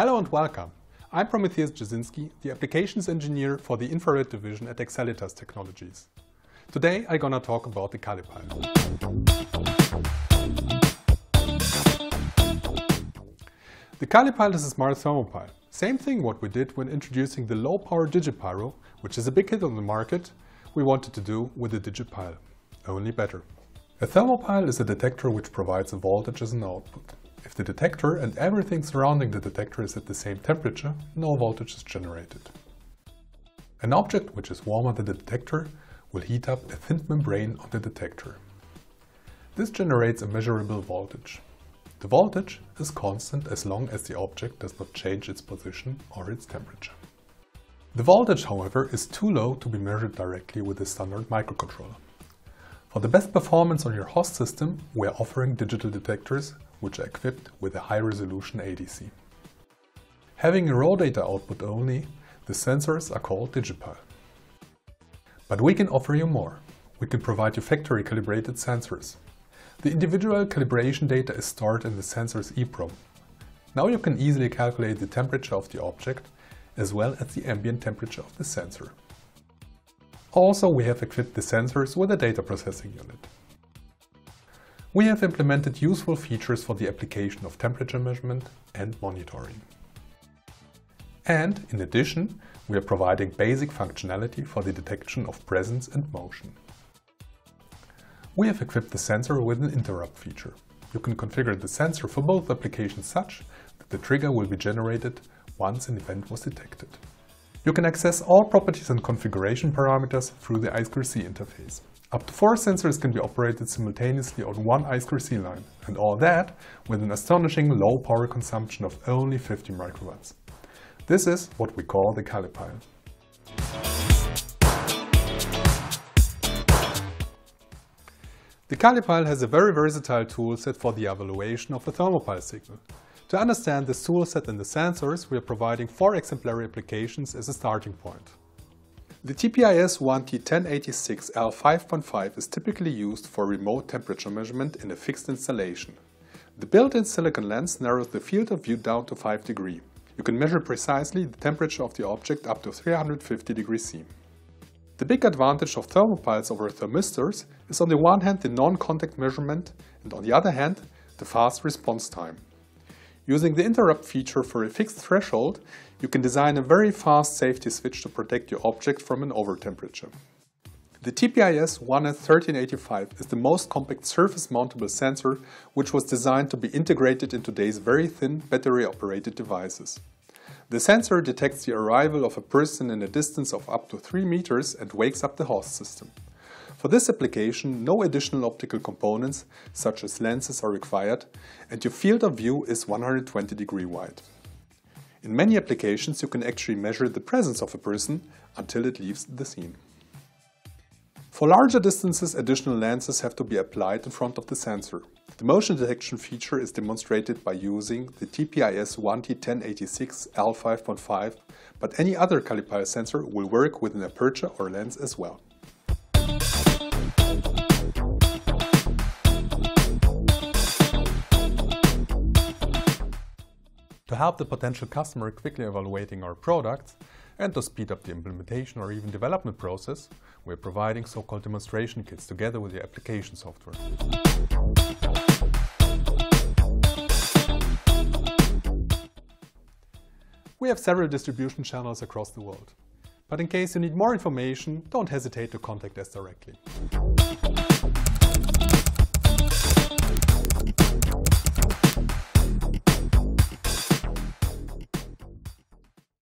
Hello and welcome. I'm Prometheus Jasinski, the Applications Engineer for the Infrared Division at Excelitas Technologies. Today I'm gonna talk about the CaliPile. The CaliPile is a smart thermopile. Same thing what we did when introducing the low-power Digipyro, which is a big hit on the market, we wanted to do with the Digipile. Only better. A thermopile is a detector which provides a voltage as an output. If the detector and everything surrounding the detector is at the same temperature, no voltage is generated. An object which is warmer than the detector will heat up a thin membrane on the detector. This generates a measurable voltage. The voltage is constant as long as the object does not change its position or its temperature. The voltage, however, is too low to be measured directly with a standard microcontroller. For the best performance on your host system, we are offering digital detectors which are equipped with a high-resolution ADC. Having a raw data output only, the sensors are called Digipile. But we can offer you more. We can provide you factory-calibrated sensors. The individual calibration data is stored in the sensor's EEPROM. Now you can easily calculate the temperature of the object, as well as the ambient temperature of the sensor. Also, we have equipped the sensors with a data processing unit. We have implemented useful features for the application of temperature measurement and monitoring. And, in addition, we are providing basic functionality for the detection of presence and motion. We have equipped the sensor with an interrupt feature. You can configure the sensor for both applications such that the trigger will be generated once an event was detected. You can access all properties and configuration parameters through the I2C interface. Up to 4 sensors can be operated simultaneously on one I2C line, and all that with an astonishing low power consumption of only 50 microwatts. This is what we call the CaliPile. The CaliPile has a very versatile toolset for the evaluation of a thermopile signal. To understand this toolset and the sensors, we are providing 4 exemplary applications as a starting point. The TPIS 1T1086L5.5 is typically used for remote temperature measurement in a fixed installation. The built-in silicon lens narrows the field of view down to 5 degrees. You can measure precisely the temperature of the object up to 350 degrees C. The big advantage of thermopiles over thermistors is on the one hand the non-contact measurement and on the other hand the fast response time. Using the interrupt feature for a fixed threshold, you can design a very fast safety switch to protect your object from an overtemperature. The TPIS 1S 1385 is the most compact surface-mountable sensor which was designed to be integrated in today's very thin battery-operated devices. The sensor detects the arrival of a person in a distance of up to 3 meters and wakes up the host system. For this application, no additional optical components, such as lenses, are required, and your field of view is 120 degrees wide. In many applications, you can actually measure the presence of a person until it leaves the scene. For larger distances, additional lenses have to be applied in front of the sensor. The motion detection feature is demonstrated by using the TPIS 1T1086L5.5, but any other CaliPile sensor will work with an aperture or lens as well. To help the potential customer quickly evaluating our products and to speed up the implementation or even development process, we are providing so-called demonstration kits together with the application software. We have several distribution channels across the world. But in case you need more information, don't hesitate to contact us directly.